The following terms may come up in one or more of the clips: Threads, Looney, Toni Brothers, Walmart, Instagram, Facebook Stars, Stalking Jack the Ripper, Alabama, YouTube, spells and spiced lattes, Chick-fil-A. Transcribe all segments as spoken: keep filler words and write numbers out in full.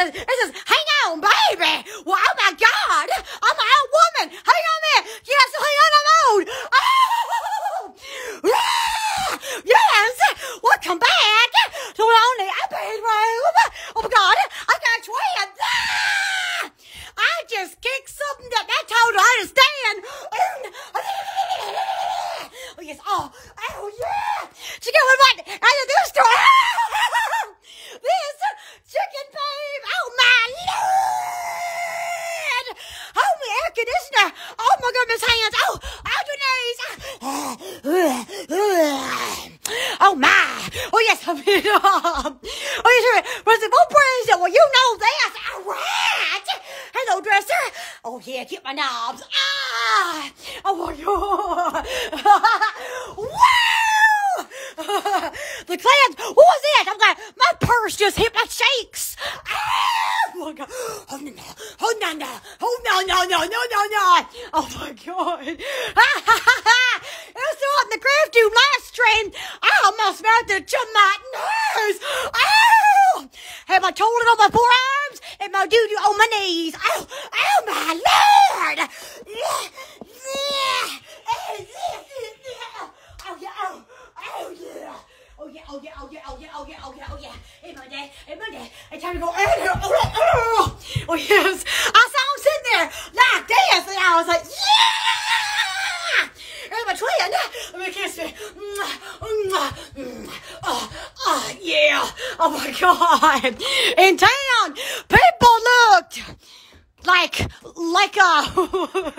says, it says, hang on, baby. Well, oh my God, I'm an old woman. Hang on there. Yes, hang on, I'm old. Oh, yes. Welcome back to Lonely Bedroom. Oh my God, I got twins. I just kicked something that I told her I understand. Oh yes, oh, oh yeah. She going right out of the store. This chicken babe, oh my Lord! Oh my air conditioner, oh my goodness hands, oh, out your knees, oh my, oh yes, I mean, oh yes, but it's oh praise it, well you know this, all right, hello dresser, oh yeah, get my knobs, ah, oh yeah, wow, the clouds, what was it? I'm like, my purse just hit my cheeks. Oh my God. Oh no, no, oh no, no, oh no, no, no, no, no, no. Oh my God. It was so hot in the craft room last stream. I almost melted to my nose. Oh, had my toilet on my forearms and my doo-doo on my knees. Oh, oh my Lord. Yeah, yeah, yeah, yeah. Oh yeah, oh. Oh yeah! Oh yeah! Oh yeah! Oh yeah! Oh yeah! Oh yeah! Oh yeah! Oh yeah! Hey my dad! Hey my dad! It's time to go! Oh yes! I saw him sitting there like this, and I was like, yeah! And my twin, let me kiss me. Oh, oh yeah! Oh my God! In town, people looked like like uh one person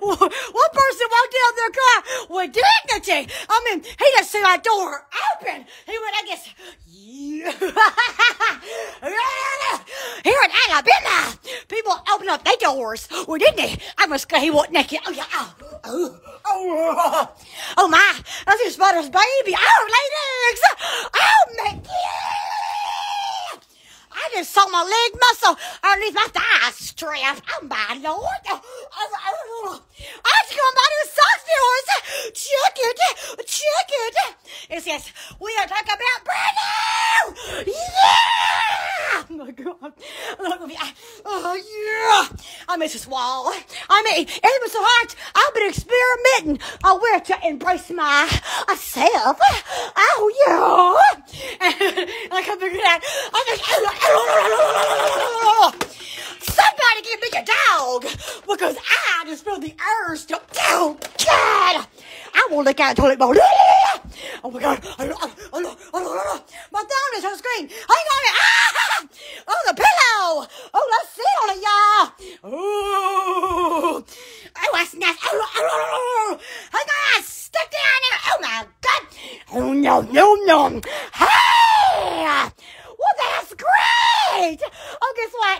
walked out of their car with dignity. I mean, he just saw my door open. He went, I guess, yeah. Here in Alabama, people open up their doors. Well, didn't they? I must go. He walked naked. Oh yeah. Oh oh oh, oh my, that's his mother's baby. Oh ladies. Oh my God. I just saw my leg muscle underneath my thigh strap. Oh my Lord! I was gonna buy new socks for us. Check it, check it. It says we are talking about Bruno. Yeah! Oh my God! Oh yeah! I miss this wall. I mean, it was so hard. I've been experimenting on where to embrace myself. Oh yeah! And I can figure it out. I just. Somebody give me a dog, because I just feel the urge to, oh God, I won't look out the toilet bowl. Oh my God, my phone is on the screen, hang on it, oh the pillow, oh let's sit on it y'all, oh, oh that's nice, oh my God, stick down there, oh my God, oh no, no, no, hey, well, that's great! Oh, guess what?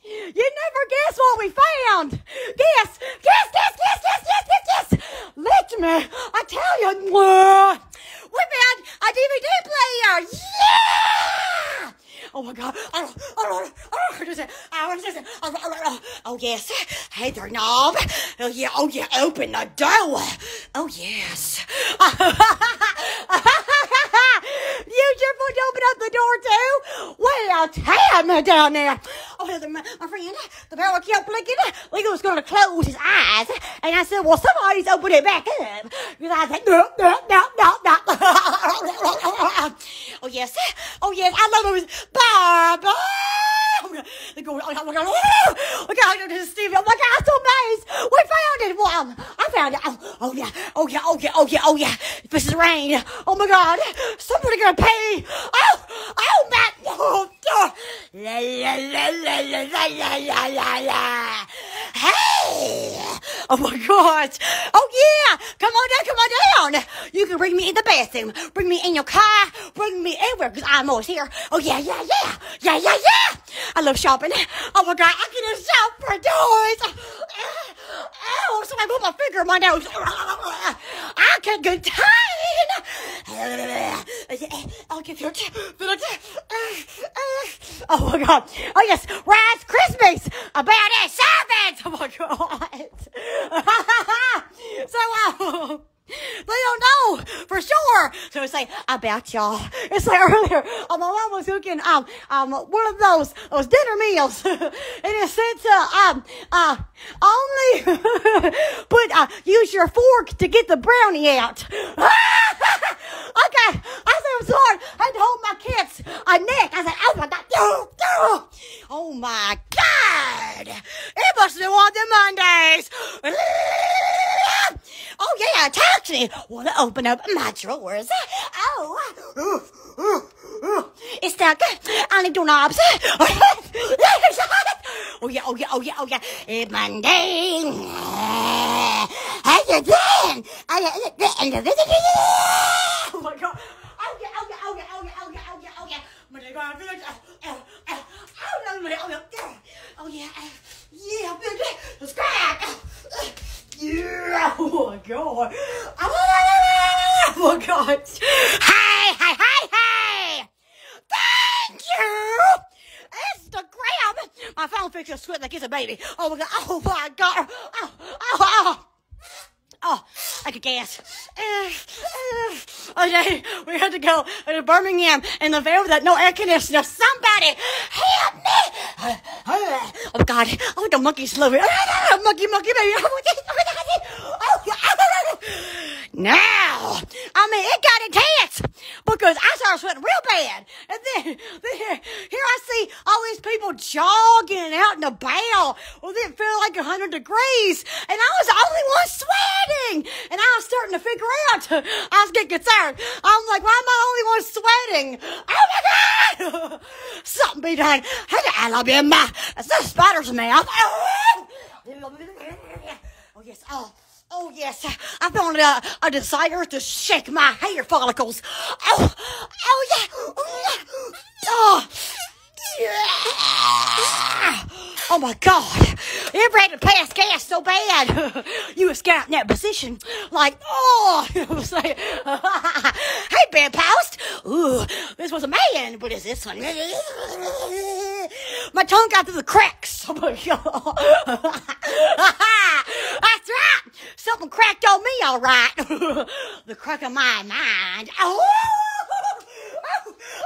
You never guess what we found! Guess! Guess! Guess! Guess! Guess! Guess! Guess! Guess! Let me! I tell you! We found a D V D player! Yeah! Oh my God! Oh, oh, oh, oh yes! Hey there, knob! Oh yeah! Oh yeah! Open the door! Oh yes! You just want to open up the door too? Well, damn it down there! Oh, my, my friend, the barrel kept blinking. Like it was going to close his eyes, and I said, "Well, somebody's opened it back up." Because I was like, "No, no, no, no, no." Oh yes, oh yes, I love it. Barbara. They go, oh my God, oh my God, this is Steve. Oh my God, I'm so amazed. We found it. Well, um, I found it. Oh, oh yeah, oh yeah, oh yeah, oh yeah, oh yeah. This is rain. Oh my God, somebody gonna pay. Oh, oh my, oh, oh. La la la la la la la la la. Hey! Oh my God! Oh yeah! Come on down, come on down! You can bring me in the bathroom, bring me in your car, bring me everywhere, because I'm always here. Oh yeah, yeah, yeah! Yeah, yeah, yeah! I love shopping. Oh my God, I can just shop for toys! Oh, somebody put my finger in my nose. I can contain! I'll give you a tip. Oh my God. Oh yes, Rice Krispies about it, servants! Oh my God. So, uh, they don't know for sure. So it's like, I bet y'all. It's like earlier, um, my mom was cooking um, um, one of those, those dinner meals. And it said to um, uh, only put, uh, use your fork to get the brownie out. Okay. I said, I'm sorry. I had to hold my kid's uh, neck. I said, oh my God. Oh my God. It must be one of them Mondays. Oh yeah, touch me. Want to open up my drawers. Oh. It's stuck. I need two knobs. Oh yeah, oh yeah, oh yeah, oh yeah. It's Monday. How you doing? Oh my God. Oh yeah, oh yeah, oh yeah, oh yeah, oh yeah, oh yeah, oh yeah. Monday, God, oh yeah, oh yeah, oh yeah, oh yeah, yeah, let's crack. Yeah. Oh my God. Oh my God. Hey, hey, hey, hey. Thank you. Instagram. My phone picture sweat like it's a baby. Oh my God. Oh my God. Oh, oh, oh. Oh, I could guess. Uh, uh, okay, we had to go to Birmingham in the van without no air conditioner. Somebody help me! Oh God, oh the monkey's loving. Monkey, monkey, baby. Now, I mean, it got intense because I started sweating real bad. And then, then here I see all these people jogging out in the bow. Well, it felt like one hundred degrees. And I was the only one sweating. And I was starting to figure out. I was getting concerned. I was like, why am I the only one sweating? Oh, my God. Something be done. Alabama. It's the spider's mouth. Oh, yes. Oh. Oh, yes, I found a, a desire to shake my hair follicles. Oh, oh, yeah. Oh, yeah. Oh my God. It ran to pass gas so bad. You was got in that position like, oh, you know what I'm saying? Hey, bedpost. Ooh, this was a man. What is this one? My tongue got through the cracks. Oh, my God. That's right. Something cracked on me, all right. The crack of my mind. Oh, oh,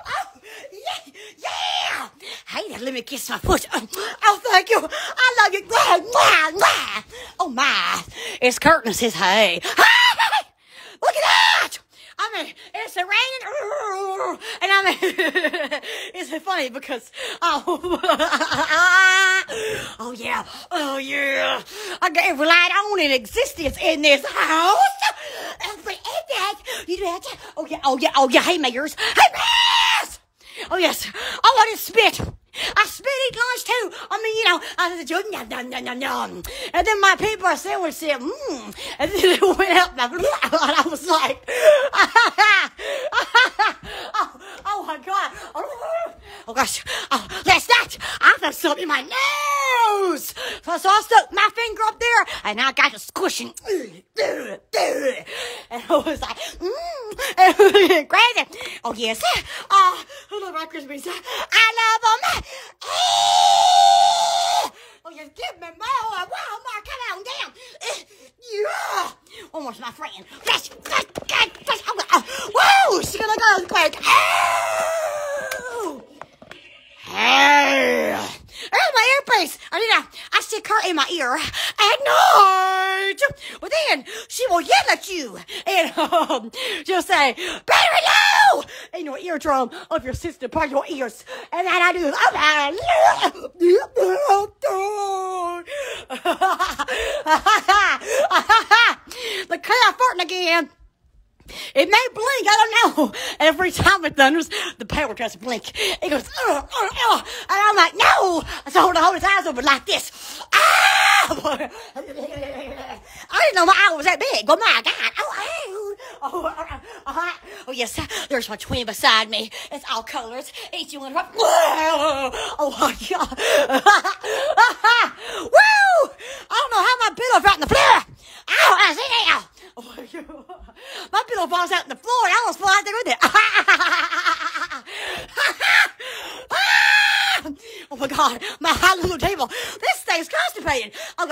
oh, yeah, yeah. Hey, let me kiss my foot. Oh, thank you. I love you. Oh, my. It's curtain says, hey. Look at that. I mean, it's raining, and I mean, it's funny because, oh, oh yeah, oh yeah, I got relied on in existence in this house. You do that? Oh yeah, oh yeah, oh yeah, hey mayors, hey mayors! Oh yes, oh I just spit. I spit eat lunch too. I mean, you know, I said, nom, nom, nom, nom, nom. And then my paper sandwich said, mmm. And then it went up, and I was like, oh, oh my God. Oh gosh. Oh, last night, I felt something in my nose. So, so I stuck my finger up there, and I got to squishing. And I was like, mmm. Crazy. Oh, yes. Oh, I love my Krispies. I love them. Oh, yes, give me more. Wow, more. Come on down. Yeah. Almost my friend. Flash, flash, flash, flash. Oh, oh. Whoa, she's gonna go quick. Oh. Hey. There's my earpiece. I did not. I stick her in my ear at night. Well, then she will yell at you and um, she'll say, "Better you!" in your eardrum of your sister part your ears. And then I do. The cloud farting again. It may blink, I don't know. Every time it thunders, the power tries to blink. It goes, uh, uh, uh, and I'm like, no! So I hold, hold his eyes open like this. Ah! I didn't know my eye was that big. Oh my God. Oh, oh, oh, oh, oh yes, there's my twin beside me. It's all colors. Each one. Oh my God. Woo! I don't know how my pillow fell in the floor. Ow, I see now. Oh my God. My pillow falls out on the floor and I almost fall out there with it. Oh my God, my high little table. This thing's constipated. I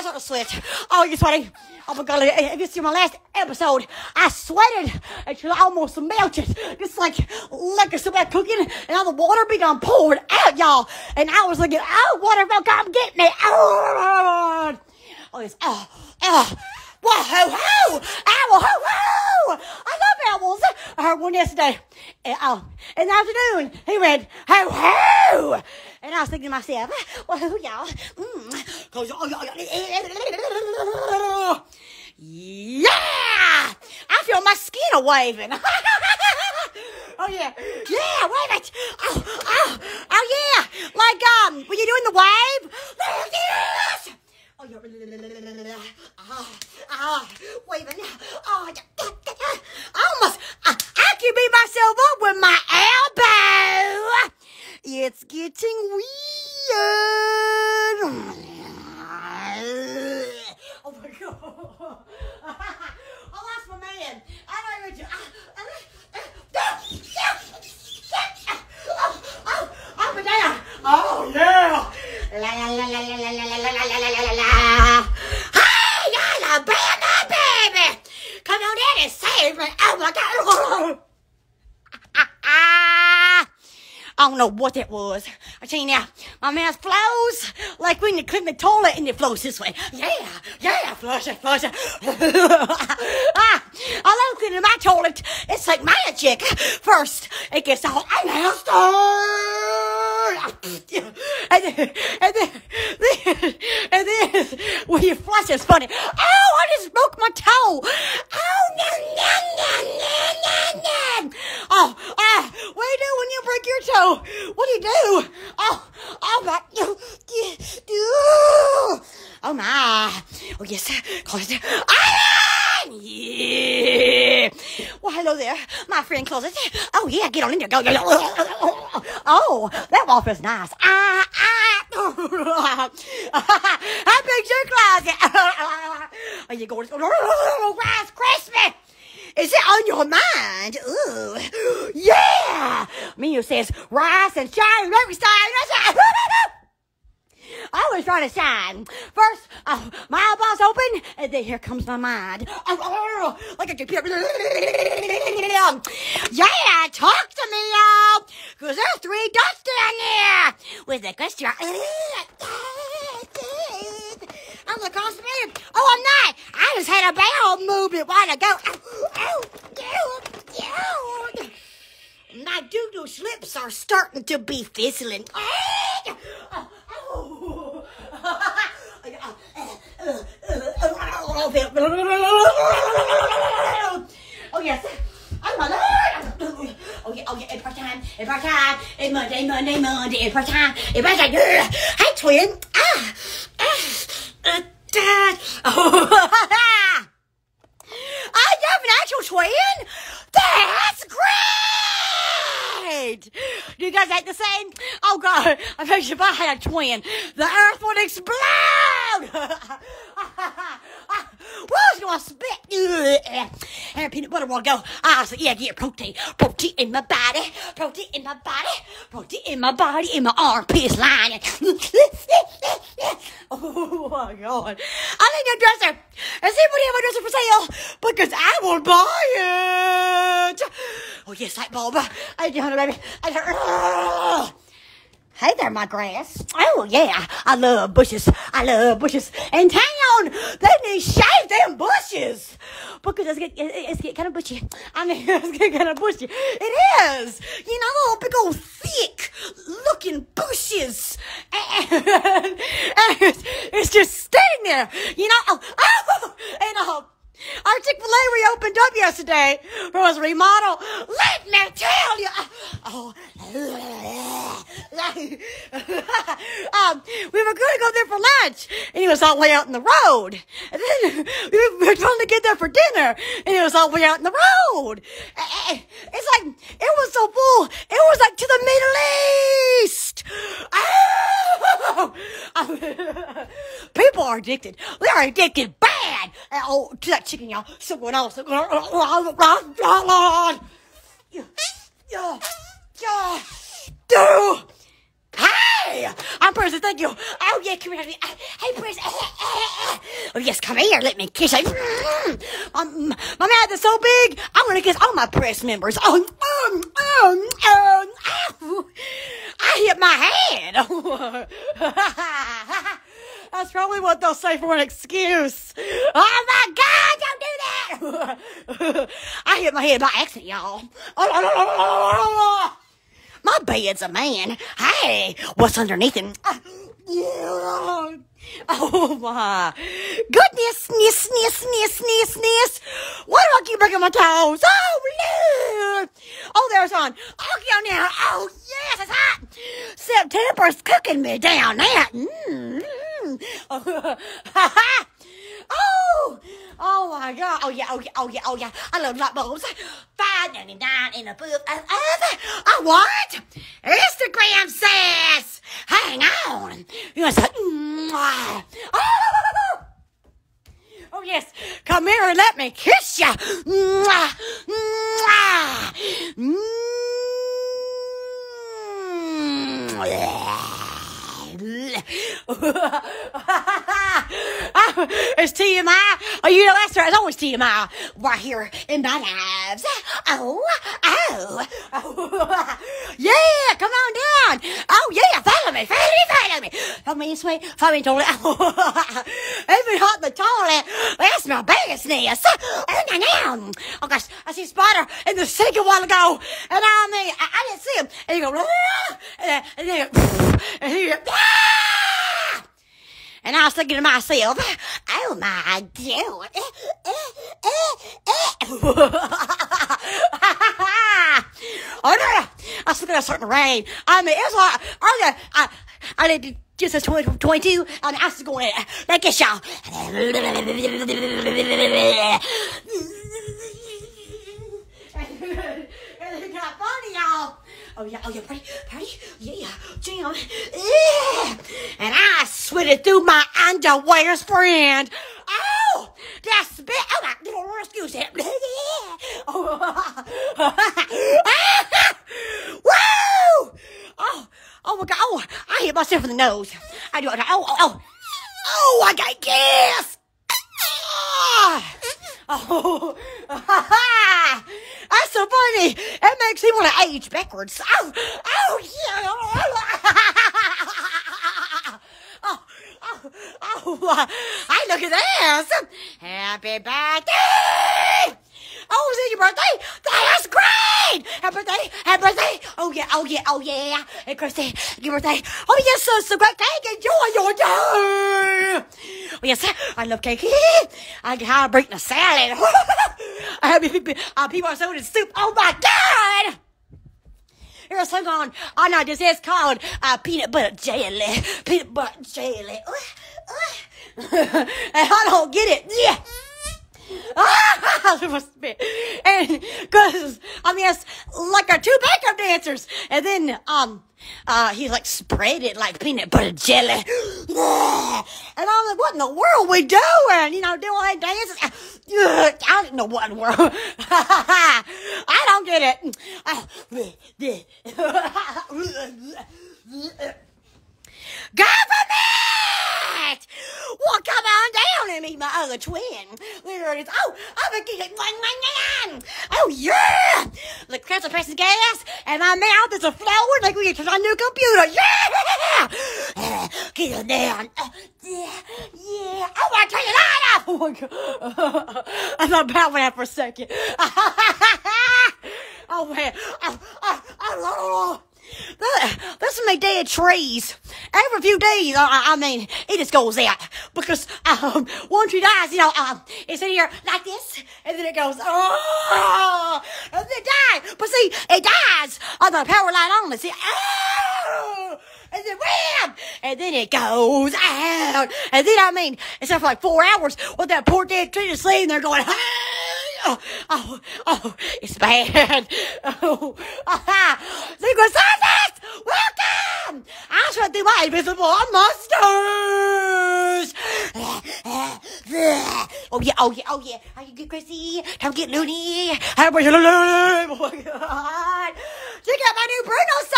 start to sweat. Oh, you're sweating. Oh my God, if you see my last episode, I sweated until I almost melted. It's like liquor so bad cooking, and all the water began pouring out, y'all. And I was thinking, oh, water will come get me. Oh, oh it's, oh, oh. Whoa, ho, ho! Owl, ho, ho! I love owls. I heard one yesterday. And, uh, in the afternoon, he went, ho, ho! And I was thinking to myself, well, who y'all? Mm. Cause y'all, y'all, y'all. Yeah! I feel my skin a waving. Oh, yeah. Yeah, wave it. Oh, oh, oh, yeah. Like, um, were you doing the wave? Yes! Oh, yeah. Ah, ah, waving. Oh, yeah. I almost, I, I can beat myself up with my elbow. It's getting weird. Oh, my God. I lost my man. I don't even do. Oh, up and down. Oh, yeah. La la la la la la la la la la la la. Hey, Alabama, baby, come on in and save me. Oh my God. I don't know what that was. I tell you now, my mouth flows like when you clean the toilet and it flows this way. Yeah, yeah, flush it, flush it. I love cleaning my toilet. It's like magic. First, it gets all nasty. And then, and then, then, and then, when you flush, it's funny. Oh, I just broke my toe. Oh, nom, nom, nom, nom, nom, nom. Oh, ah, what do you do when you break your toe? What do you do? Oh, oh, my. Oh, my. Oh, yes. Close it. Ah, yeah. Well, hello there. My friend, close it. Oh, yeah. Get on in there. Go, go, go. Oh, that wall feels nice. Ah, ah. I picked your closet. Are you going to go? Rice Krispie. Is it on your mind? Ooh. Yeah. Menu says rice and shine every side. I was trying to shine. First, oh, my eyeballs open, and then here comes my mind. Oh, oh, oh, like a computer. Yeah, talk to me, y'all, because there's three dots down there with the question. I'm the constipated. Oh, I'm not. I just had a bowel movement while ago. Oh, oh, oh, oh. My doo-doo slips are starting to be fizzling. Oh, oh. Oh yes, oh my Lord. Oh yeah, oh yeah, it's part time, it's part time, it's Monday, Monday, Monday, it's part time, it's part time. Hey twin, ah, ah, ah, oh, I have an actual twin. That's great. Do you guys act the same? Oh God, I bet you if I had a twin, the earth would explode. Who's gonna spit? And peanut butter will go. I said, yeah, yeah, protein, protein in my body, protein in my body, protein in my body, in my armpits lining. Oh my God! I need a dresser. Does anybody have a dresser for sale? Because I will buy it. Oh yes, light bulb. I need one, baby. I need. Hey there, my grass. Oh, yeah. I love bushes. I love bushes. In town, they need to shave them bushes. Because it's getting it's get kind of bushy. I mean, it's getting kind of bushy. It is. You know, little big old thick-looking bushes. And, and it's, it's just standing there. You know, oh, oh, and oh. Our Chick-fil-A reopened up yesterday for his remodel. Let me tell you. Oh. um, we were going to go there for lunch, and he was all the way out in the road. And then we were trying to get there for dinner, and he was all the way out in the road. It's like, it was so full. It was like to the Middle East. Oh. People are addicted. They're addicted bad. Oh, to that chicken, y'all. Someone else. Yeah. Yeah. Yeah. Do. Hey! I'm Percy, thank you. Oh, yeah, come here. Hey, Percy. Oh, yes, come here. Let me kiss you. Um, my mouth is so big, I'm going to kiss all my press members. Oh, um, um, um, oh. I hit my head. That's probably what they'll say for an excuse. Oh, my God, don't do that. I hit my head by accident, y'all. My bed's a man. Hey, what's underneath him? Oh, my goodness. Sniss, sniss, sniss, sniss, sniss. Why do I keep breaking my toes? Oh, Lord. Oh, there's one. Oh, yeah, now. Oh, yes, it's hot. September's cooking me down there. Mm. Oh, oh my God. Oh yeah, oh yeah, oh yeah, oh yeah. I love light bulbs. five ninety-nine in a booth. Oh, what? Instagram says, hang on. You must say, oh. Oh yes, come here and let me kiss you. It's T M I. Oh, you know, that's right. It's always T M I right here in my lives. Oh, oh, oh. Yeah, come on down. Oh, yeah, follow me, follow me, follow me. Follow me this way, follow me totally. Oh, even hot the toilet. That's my business. Oh, gosh, I see a spider in the sink a while ago. And I mean, I, I didn't see him. And he go, and then, and he go, and I was thinking to myself, oh my God. Oh no, I was looking at starting to rain. I mean, it was like, I, I, I did just as twenty twenty-two, and I was going, like this, y'all. It's not funny, y'all. Oh yeah, oh yeah, pretty, pretty, yeah, yeah, yeah. And I sweated through my underwear friend. Oh, that spit. Oh my little Lord, excuse it. Woo! Oh, oh my God! Oh, I hit myself in the nose. I do. I, oh, oh, oh, oh! I got gas. Oh, that's so funny. It makes me want to age backwards. Oh, oh, yeah. Oh, oh, oh. Hey, look at this. Happy birthday. Oh, is it your birthday? That's great. Happy birthday. Happy birthday. Oh, yeah. Oh, yeah. Oh, yeah. Hey, Christy, your birthday. Oh, yes, so, so great. Cake. Enjoy your day. Oh, yes. I love cake. I can hardly break the salad. I have uh, people are sold in soup. Oh, my God. Here's something on. Oh, no, this is called uh, peanut butter jelly. Peanut butter jelly. And I don't get it. Yeah. And because I mean, it's like our two backup dancers, and then um, uh, he like spread it like peanut butter jelly, and I'm like, what in the world we doing? You know, doing all that dances. I don't know what in the world. I don't get it. Government! Well, come on down and meet my other twin. There it is. Oh, I'm a kid. Oh, yeah! The crowds are pressing gas, and my mouth is a flowing like we get on a new computer. Yeah! Uh, get on down. Uh, yeah, yeah. Oh, I turn your light off. Oh, my God. I thought about that for a second. Oh, man. Oh, oh, oh, That's some dead trees. Every few days, I, I mean, it just goes out because um, one tree dies, you know, um, it's in here like this, and then it goes, oh, and then it dies. But see, it dies on the power line only. See, oh, and then wham, and then it goes out, and then I mean, it's after like four hours with that poor dead tree just laying there going, oh, oh, oh, it's bad. Oh, aha. Secret Service, welcome. I shall do my invisible monsters. Oh, yeah, oh, yeah, oh, yeah. Are you good, Chrissy? Don't get loony. Oh, my God. Look at my new Bruno socks.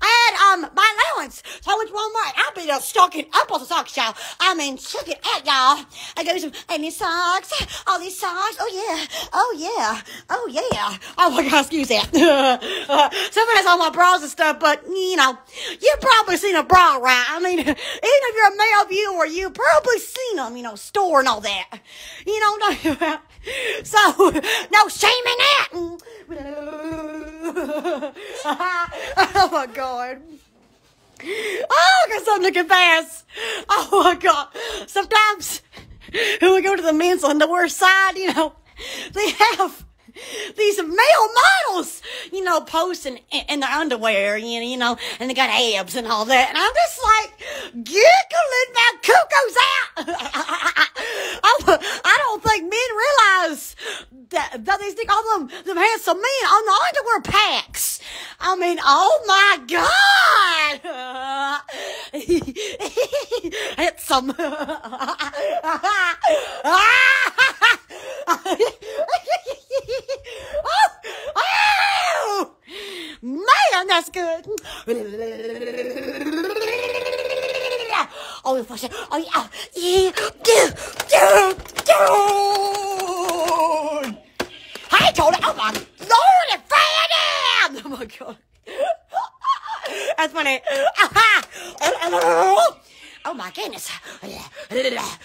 I had um my allowance, so I went to Walmart. I'll be there stocking up on the socks, y'all. I mean, check it out, y'all. I got me some Amy socks, all these socks. Oh yeah, oh yeah, oh yeah. Oh my God, excuse that. Someone has all my bras and stuff, but you know, you've probably seen a bra, right? I mean, even if you're a male viewer, you've probably seen them, you know, store and all that. You know, no, so no shame in that. Oh my God. Oh, I got something to confess. Oh my God. Sometimes when we go to the men's on the worst side, you know, they have these male models, you know, posting in, in their underwear, you, you know, and they got abs and all that. And I'm just like giggling my cuckoos out. I, I don't think men realize that, that they think all them, them handsome men on the underwear packs. I mean, oh my God. Handsome. Oh, oh, man, that's good. Oh, oh, yeah, yeah. Hey, Toni. Oh my Lord, and fan him. Oh my God, that's funny. Oh my goodness. Oh,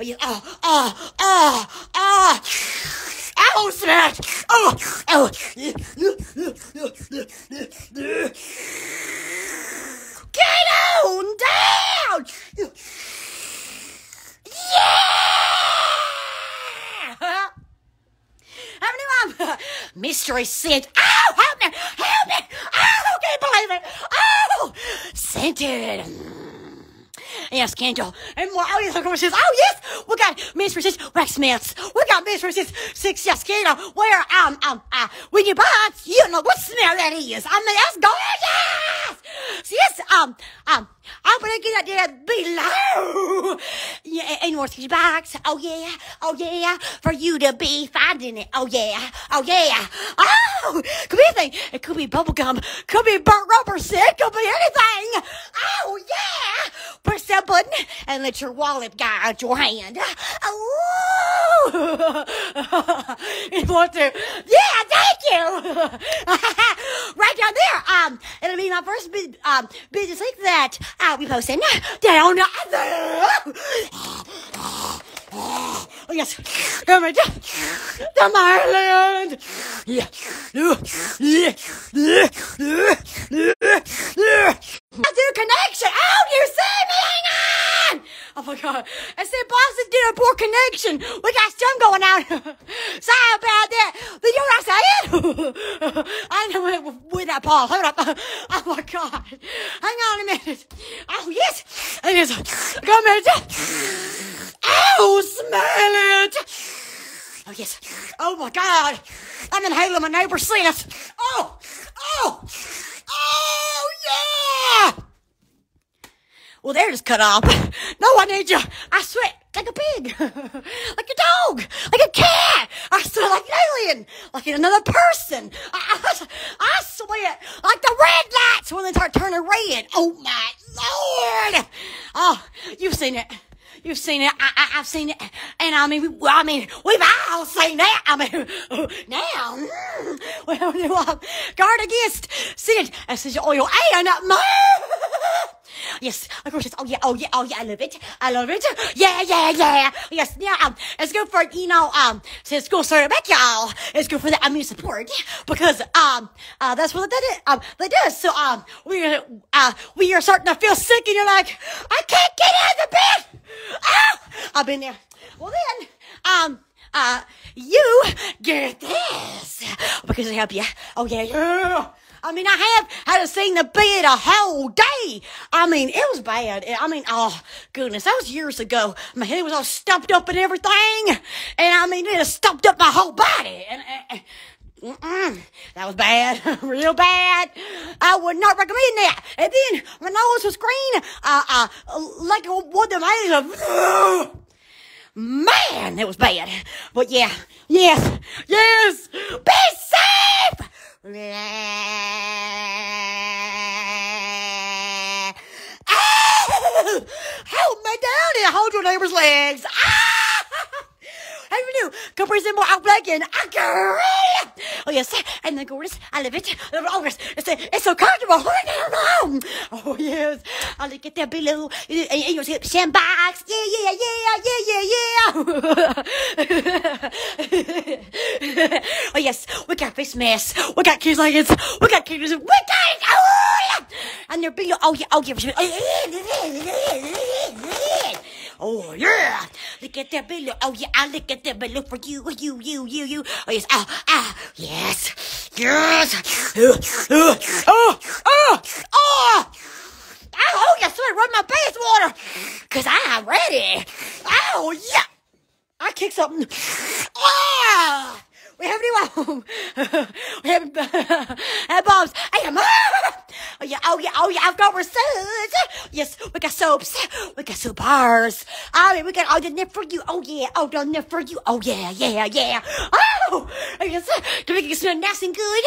oh, oh, oh. Ow, smack. Oh, oh. Get on down. Yeah. How many of mystery sent? Ow, help me. Help me. Oh, I can't believe it. Oh, sent it. Yes, Kendall. And more. Oh, yes, of course. Oh, yes. We got mystery six waxments. We got mystery six, six yes, Kendall. Where, um, um, uh, when you buy it, you know what smell that is. I mean, that's gorgeous. Yes, um, um, I'm going to get that below. Yeah, and more six bucks. Oh, yeah. Oh, yeah. For you to be finding it. Oh, yeah. Oh, yeah. Oh, could be anything. It could be bubblegum. Could be burnt rubber. It could be anything. Oh, yeah. Press that button and let your wallet guide your hand. Oh, it wants to. Yeah, thank you. Right down there. Um, it'll be my first big, um, business link that I'll be posting down there. Oh yes, come on, come Ireland. Yeah, yeah, yeah, yeah. I do connection. Oh, you see me, hang on. Oh my God, I said Boston did a poor connection. We got some going out. Sorry about that. Did you know what I said? I know it with that Paul. Hold up. Oh my God. Hang on a minute. Oh yes, yes. Come here. Oh, smell it. Oh, yes. Oh, my God. I'm inhaling my neighbor's sniff. Oh, oh, oh, yeah. Well, they're just cut off. No, I need you. I sweat like a pig, like a dog, like a cat. I sweat like an alien, like another person. I, I, I sweat like the red lights when they start turning red. Oh, my Lord. Oh, you've seen it. You've seen it. I, I, I've seen it. And I mean, we, I mean, we've all seen that. I mean, now, mm, well, no, um, guard against sin, essential oil, and more. Yes, of course. Yes. Oh yeah. Oh yeah. Oh yeah. I love it. I love it. Yeah. Yeah. Yeah. Yes. Yeah. Um, it's good for you know. Um, since school started back, y'all, it's good for the immune support because um, uh, that's what they did. Um, they did. So um, we uh, we are starting to feel sick, and you're like, I can't get out of the bed. Oh, I've been there. Well then, um, uh, you get this because it help you. Oh yeah. Yeah. I mean, I have had to sing the bed a whole day. I mean, it was bad. I mean, oh, goodness, that was years ago. My head was all stumped up and everything. And I mean, it stumped up my whole body. And, and, and mm-mm, that was bad, real bad. I would not recommend that. And then my nose was green, uh, uh, like one of them eyes of... Man, that was bad. But yeah, yes, yes, be safe! Oh, hold me down and hold your neighbor's legs. Ah! How you do? Comprehensible, I'm black and I can read. Oh yes, and the gorgeous, I love it. Oh yes, it's, it's so comfortable. Oh yes, I look at that big little in your sandbox. Yeah, yeah, yeah, yeah, yeah, yeah. Oh yes, we got face masks, we got kids like it, we got kids, we got it. Oh yeah, and they're big. Oh yeah, oh yeah. Oh yeah, look at that balloon. Oh yeah, I look at that balloon for you, you, you, you, you. Oh yes, ah, oh, ah, oh, yes, yes. Oh, oh, oh, oh! I hope you sweat, run my face water, cause I'm ready. Oh yeah, I kicked something. Ah, oh, we have anyone? We have and bombs. I am. Oh yeah, oh yeah, oh yeah, I've got results. Yes, we got soaps, we got soap bars. I mean, we got all the nip for you. Oh yeah, oh the nip for you. Oh yeah, yeah, yeah. Oh, I guess to make it smell nice and good.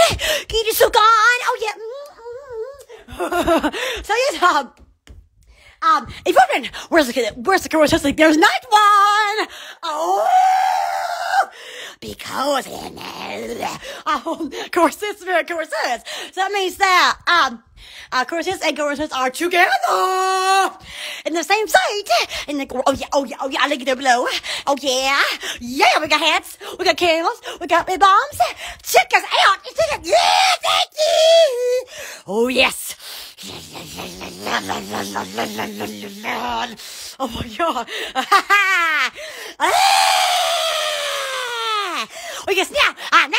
Get your soap on. Oh yeah. Mm-hmm. So yes, um, um, if you're wondering, where's the where's the commercial? Like, there's not one. Oh. Because in uh, um, corsets and corsets. So that means that um, uh, corsets and corsets are together in the same site. And the oh yeah, oh yeah, oh yeah, I like it below. Oh yeah, yeah, we got hats, we got candles, we got big bombs. Check us out. Yeah, thank you. Oh yes. Oh my god. Oh yes, now on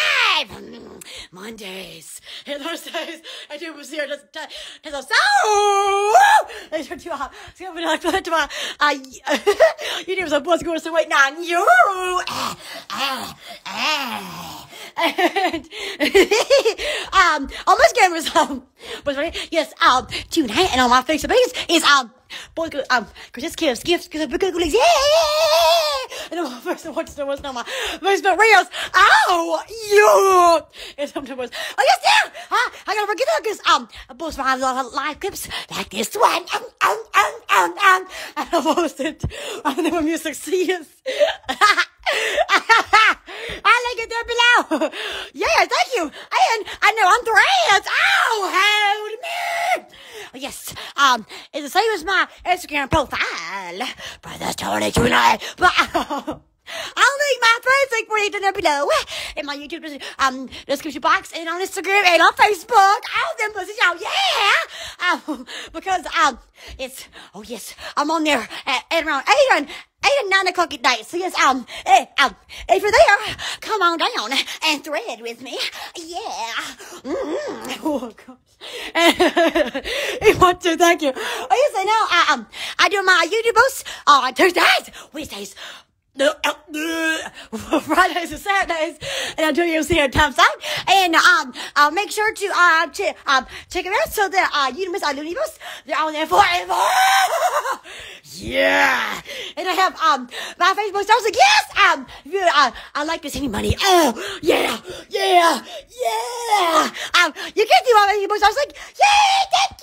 live Mondays and Thursdays. I do was here just as I'm so. I turned to ah, so I'm gonna put to my ah. You know some boys going to wait on you. Ah ah ah. And um, almost game was um, was right. Yes, um, tonight and on my Facebook page is um, boy, um, Christmas gifts, gifts, because we're gonna yeah. And the first I watched there was no my Facebook reels. Oh, yeah. And sometimes was, oh yes, yeah. Huh? I gotta forget that because um, I post my live clips like this one. Um, um, um, um, um. And I post it on the music scenes. I like it down below. Yeah, thank you. And I know I'm Threads. Oh, hold me. Yes, um, it's the same as my Instagram profile. Brothers Toni tonight. But uh, I'll link my Facebook reading down below in my YouTube um description box and on Instagram and on Facebook. All them pussies, y'all, yeah. Um, because um, it's oh yes, I'm on there at, at around eight and. Eight and nine o'clock at night. So yes, um, eh, um, if you're there, come on down and thread with me. Yeah. Mm-hmm. Oh gosh. If want to, thank you. Oh yes, I know. I um, I do my YouTube posts on Tuesdays, Wednesdays, no, uh, Fridays and Saturdays, and I do you see it times out. And um, I'll make sure to uh, ch um, check it out so that uh, you don't miss our new posts. They're on there forever. Yeah, and I have um my Facebook stars like yes um I I like this any money oh yeah yeah yeah um you can do my Facebook stars like yay thank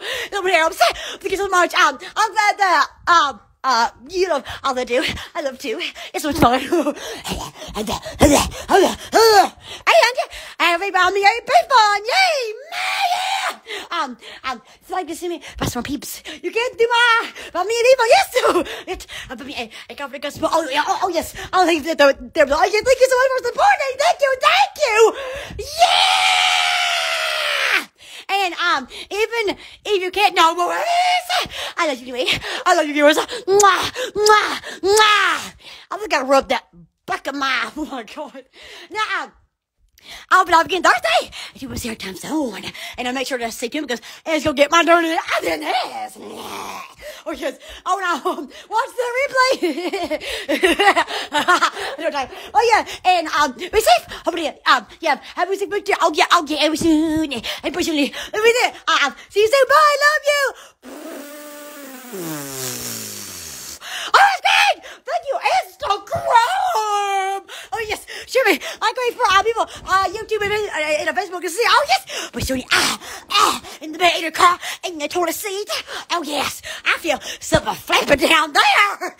you nobody else thank you so much um I'm glad that um uh you love all I do I love too it's so much fun and everybody on the eight on yay man. Um, um, if you like to see me, pass my peeps. You can't do my, but me and Eva, yes! It, but me, I, I can't forget, oh, yeah, oh, oh, yes, oh, thank you, thank you so much for supporting, thank you, thank you! Yeah! And, um, even if you can't, no worries! I love you, anyway. I love you, viewers. Mwah, mwah, mwah! I'm just gonna rub that back of my, oh my god. Now, um, I'll be live again Thursday. If you want to see our time zone, and I'll make sure to stay tuned because it's gonna get my dirty ass in ass. Oh yes. Oh no. Watch the replay. No time. Oh yeah. And um, be safe. Hopefully, um, yeah. Have a safe week. Oh yeah. Oh yeah. And soon. And personally, we'll be there. Um, see you soon. Bye. Love you. Oh, that's great. Thank you. Share me. I go for uh, people, uh, YouTube and, uh, and Facebook and see. Oh, yes. We're doing ah, ah, in the bed, in the car, in the toilet seat. Oh, yes. I feel something flapping down there.